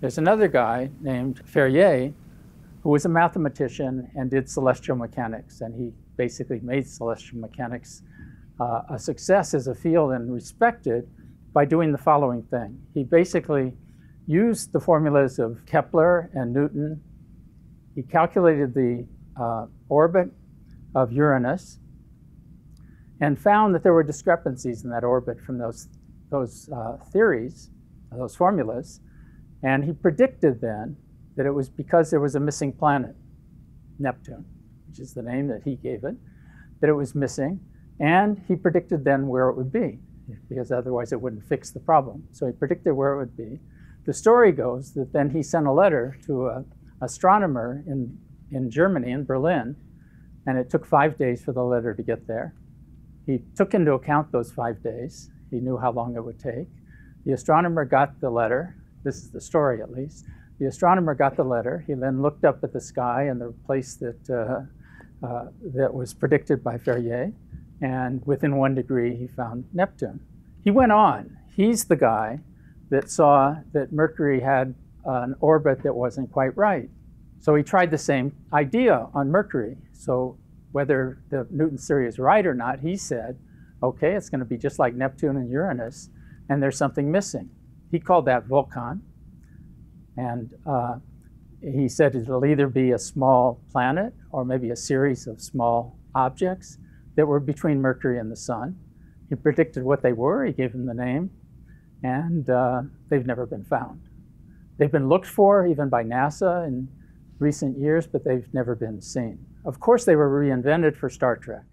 There's another guy named Ferrier who was a mathematician and did celestial mechanics, and he basically made celestial mechanics a success as a field and respected by doing the following thing. He basically used the formulas of Kepler and Newton. He calculated the orbit of Uranus and found that there were discrepancies in that orbit from those theories, those formulas, and he predicted then that it was because there was a missing planet, Neptune, which is the name that he gave it, that it was missing, and he predicted then where it would be, because otherwise it wouldn't fix the problem. So he predicted where it would be. The story goes that then he sent a letter to an astronomer in Germany, in Berlin, and it took 5 days for the letter to get there. He took into account those 5 days. He knew how long it would take. The astronomer got the letter. This is the story, at least. The astronomer got the letter. He then looked up at the sky and the place that was predicted by Ferrier. And within 1 degree, he found Neptune. He went on. He's the guy that saw that Mercury had an orbit that wasn't quite right. So he tried the same idea on Mercury. So whether the Newton's theory is right or not, he said, okay, it's going to be just like Neptune and Uranus, and there's something missing. He called that Vulcan, and he said it'll either be a small planet or maybe a series of small objects that were between Mercury and the Sun. He predicted what they were. He gave them the name, and they've never been found. They've been looked for, even by NASA in recent years, but they've never been seen. Of course, they were reinvented for Star Trek.